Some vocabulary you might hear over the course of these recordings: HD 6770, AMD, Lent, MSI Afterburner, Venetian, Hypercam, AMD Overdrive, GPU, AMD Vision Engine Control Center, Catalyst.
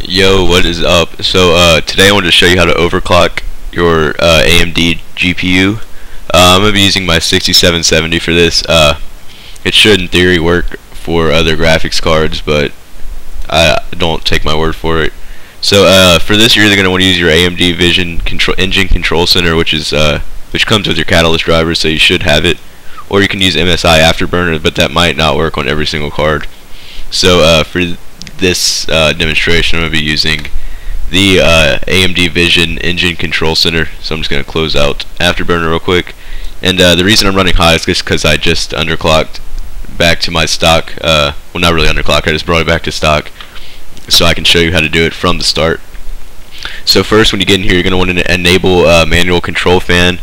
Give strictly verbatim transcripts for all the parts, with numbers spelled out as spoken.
Yo, what is up? So uh, today I wanted to show you how to overclock your uh, A M D G P U. Uh, I'm going to be using my sixty-seven seventy for this. Uh, it should in theory work for other graphics cards, but I don't take my word for it. So uh, for this you're either going to want to use your A M D Vision Control Engine Control Center, which is uh, which comes with your Catalyst driver, so you should have it. Or you can use M S I Afterburner, but that might not work on every single card. So uh, for this uh, demonstration, I'm going to be using the uh, A M D Vision Engine Control Center. So I'm just going to close out Afterburner real quick. And uh, the reason I'm running high is just because I just underclocked back to my stock. Uh, well, not really underclocked, I just brought it back to stock. So I can show you how to do it from the start. So first, when you get in here, you're going to want to enable uh, manual control fan.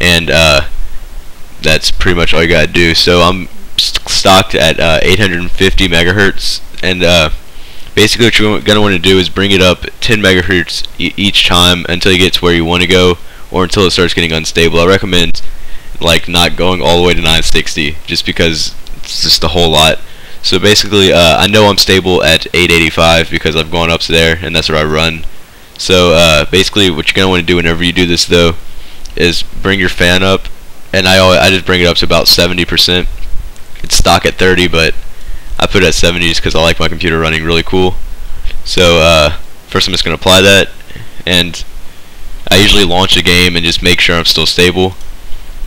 And uh, that's pretty much all you got to do. So I'm st stocked at uh, eight hundred fifty megahertz. And uh, basically what you're going to want to do is bring it up ten megahertz e each time until you get to where you want to go, or until it starts getting unstable. I recommend like not going all the way to nine sixty, just because it's just a whole lot. So basically uh, I know I'm stable at eight eighty-five because I've gone up to there, and that's where I run. So uh, basically what you're going to want to do whenever you do this though is bring your fan up, and I, always, I just bring it up to about seventy percent. It's stock at thirty, but I put it at seventy because I like my computer running really cool. So uh, first I'm just going to apply that, and I usually launch a game and just make sure I'm still stable,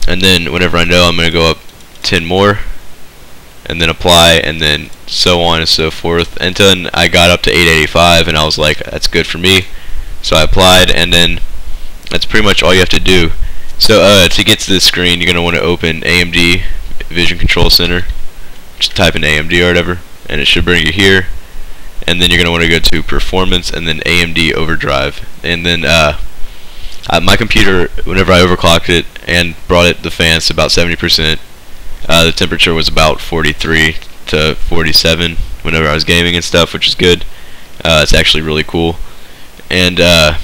and then whenever I know, I'm going to go up ten more and then apply, and then so on and so forth until I got up to eight eighty-five, and I was like, that's good for me. So I applied, and then that's pretty much all you have to do. So uh, to get to this screen, you're going to want to open A M D Vision Control Center. Just type in A M D or whatever, and it should bring you here, and then you're going to want to go to Performance, and then A M D Overdrive. And then uh, I, my computer, whenever I overclocked it and brought it the fans to about seventy percent, uh, the temperature was about forty-three to forty-seven whenever I was gaming and stuff, which is good. Uh, it's actually really cool. And uh,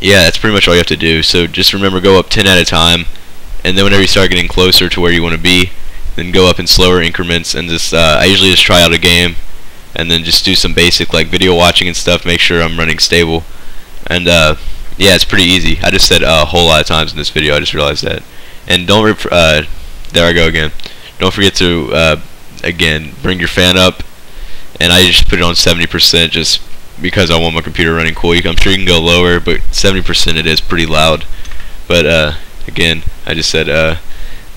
yeah, that's pretty much all you have to do. So just remember, go up ten at a time, and then whenever you start getting closer to where you want to be, then go up in slower increments. And just uh, I usually just try out a game, and then just do some basic like video watching and stuff, make sure I'm running stable. And uh, yeah, it's pretty easy. I just said uh, a whole lot of times in this video, I just realized that. And don't rep uh, there I go again don't forget to uh, again bring your fan up, and I just put it on seventy percent just because I want my computer running cool. I'm sure you can go lower, but seventy percent it is pretty loud. But uh, again, I just said uh,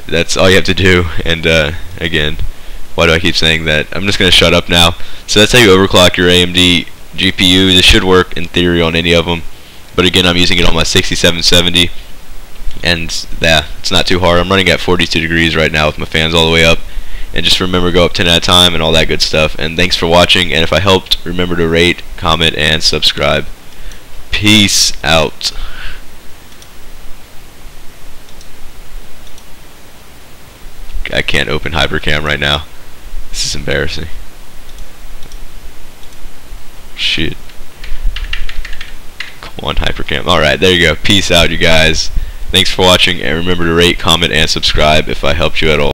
that's all you have to do. And uh, again, why do I keep saying that? I'm just gonna shut up now. So that's how you overclock your A M D G P U. This should work in theory on any of them, but again, I'm using it on my sixty-seven seventy, and yeah, it's not too hard. I'm running at forty-two degrees right now with my fans all the way up. And just remember, go up ten at a time and all that good stuff. And thanks for watching, and if I helped, remember to rate, comment, and subscribe. Peace out. I can't open Hypercam right now. This is embarrassing. Shit. Come on, Hypercam. Alright, there you go. Peace out, you guys. Thanks for watching, and remember to rate, comment, and subscribe if I helped you at all.